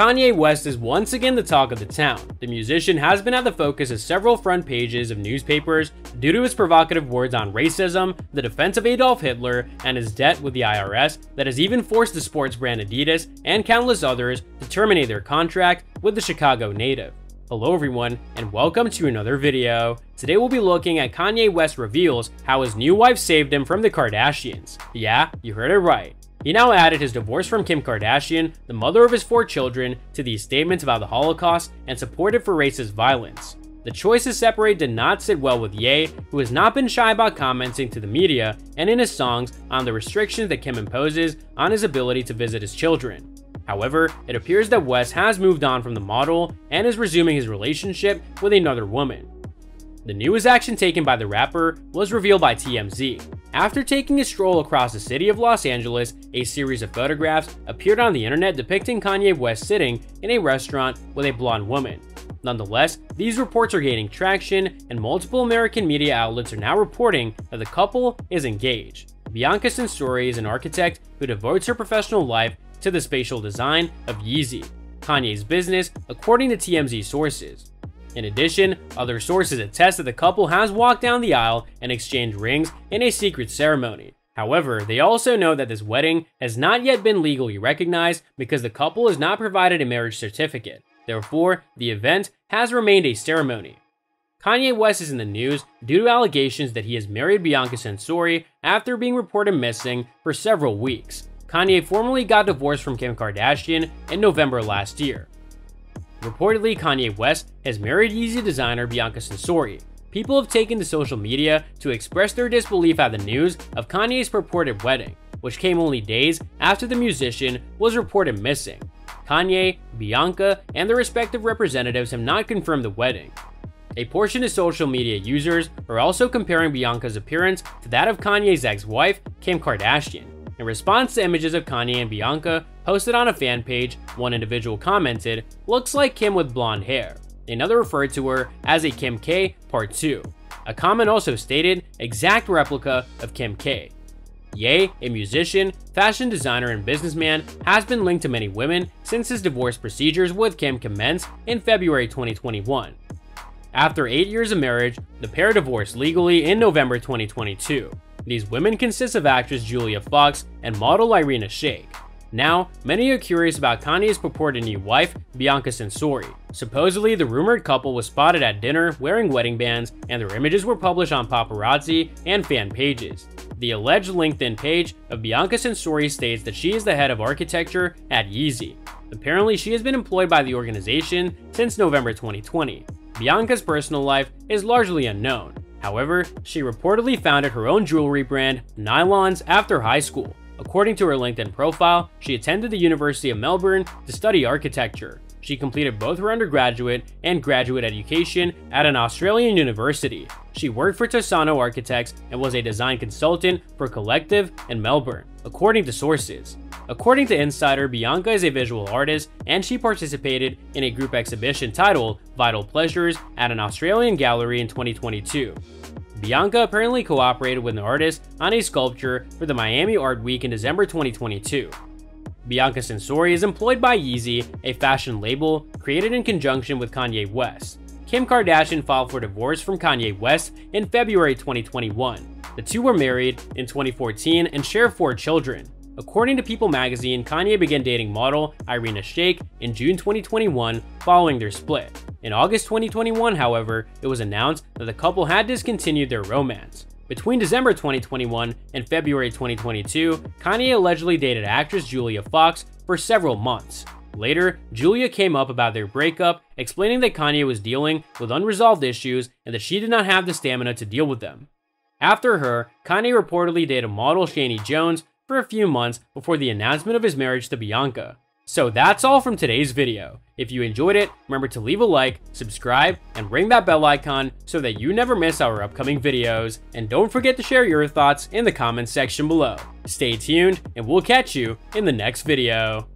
Kanye West is once again the talk of the town. The musician has been at the focus of several front pages of newspapers due to his provocative words on racism, the defense of Adolf Hitler, and his debt with the IRS that has even forced the sports brand Adidas and countless others to terminate their contract with the Chicago native. Hello everyone, and welcome to another video. Today we'll be looking at Kanye West reveals how his new wife saved him from the Kardashians. Yeah, you heard it right. He now added his divorce from Kim Kardashian, the mother of his 4 children, to these statements about the Holocaust and supported for racist violence. The choice to separate did not sit well with Ye, who has not been shy about commenting to the media and in his songs on the restrictions that Kim imposes on his ability to visit his children. However, it appears that West has moved on from the model and is resuming his relationship with another woman. The newest action taken by the rapper was revealed by TMZ. After taking a stroll across the city of Los Angeles, a series of photographs appeared on the internet depicting Kanye West sitting in a restaurant with a blonde woman. Nonetheless, these reports are gaining traction, and multiple American media outlets are now reporting that the couple is engaged. Bianca Censori is an architect who devotes her professional life to the spatial design of Yeezy, Kanye's business, according to TMZ sources. In addition, other sources attest that the couple has walked down the aisle and exchanged rings in a secret ceremony. However, they also know that this wedding has not yet been legally recognized because the couple is not provided a marriage certificate. Therefore, the event has remained a ceremony. Kanye West is in the news due to allegations that he has married Bianca Censori after being reported missing for several weeks. Kanye formally got divorced from Kim Kardashian in November last year. Reportedly, Kanye West has married Yeezy designer Bianca Censori. People have taken to social media to express their disbelief at the news of Kanye's purported wedding, which came only days after the musician was reported missing. Kanye, Bianca, and their respective representatives have not confirmed the wedding. A portion of social media users are also comparing Bianca's appearance to that of Kanye's ex-wife, Kim Kardashian. In response to images of Kanye and Bianca posted on a fan page, one individual commented, "Looks like Kim with blonde hair." Another referred to her as a Kim K Part 2. A comment also stated, "Exact replica of Kim K." Ye, a musician, fashion designer, and businessman, has been linked to many women since his divorce procedures with Kim commenced in February 2021. After 8 years of marriage, the pair divorced legally in November 2022. These women consist of actress Julia Fox and model Irina Shayk. Now, many are curious about Kanye's purported new wife, Bianca Censori. Supposedly, the rumored couple was spotted at dinner wearing wedding bands, and their images were published on paparazzi and fan pages. The alleged LinkedIn page of Bianca Censori states that she is the head of architecture at Yeezy. Apparently, she has been employed by the organization since November 2020. Bianca's personal life is largely unknown. However, she reportedly founded her own jewelry brand, Nylons, after high school. According to her LinkedIn profile, she attended the University of Melbourne to study architecture. She completed both her undergraduate and graduate education at an Australian university. She worked for Tasano Architects and was a design consultant for Collective in Melbourne, according to sources. According to Insider, Bianca is a visual artist, and she participated in a group exhibition titled Vital Pleasures at an Australian gallery in 2022. Bianca apparently cooperated with an artist on a sculpture for the Miami Art Week in December 2022. Bianca Censori is employed by Yeezy, a fashion label created in conjunction with Kanye West. Kim Kardashian filed for divorce from Kanye West in February 2021. The two were married in 2014 and share 4 children. According to People magazine, Kanye began dating model Irina Shayk in June 2021 following their split. In August 2021, however, it was announced that the couple had discontinued their romance. Between December 2021 and February 2022, Kanye allegedly dated actress Julia Fox for several months. Later, Julia came up about their breakup, explaining that Kanye was dealing with unresolved issues and that she did not have the stamina to deal with them. After her, Kanye reportedly dated model Shani Jones for a few months before the announcement of his marriage to Bianca. So that's all from today's video. If you enjoyed it, remember to leave a like, subscribe, and ring that bell icon so that you never miss our upcoming videos. And don't forget to share your thoughts in the comments section below. Stay tuned, and we'll catch you in the next video.